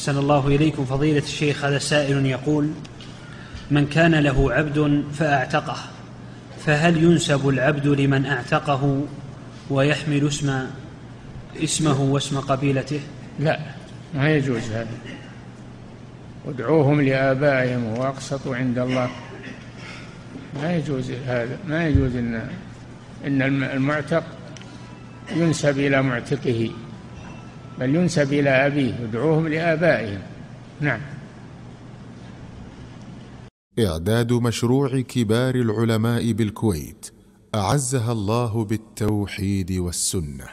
أحسن الله إليكم فضيلة الشيخ. هذا سائل يقول: من كان له عبد فأعتقه فهل ينسب العبد لمن أعتقه ويحمل اسمه واسم قبيلته؟ لا، ما يجوز هذا. ادعوهم لآبائهم وأقسطوا عند الله. ما يجوز هذا، ما يجوز إن المعتق ينسب إلى معتقه، بل ينسب إلى أبيه. ادعوهم لآبائهم. نعم. إعداد مشروع كبار العلماء بالكويت أعزها الله بالتوحيد والسنة.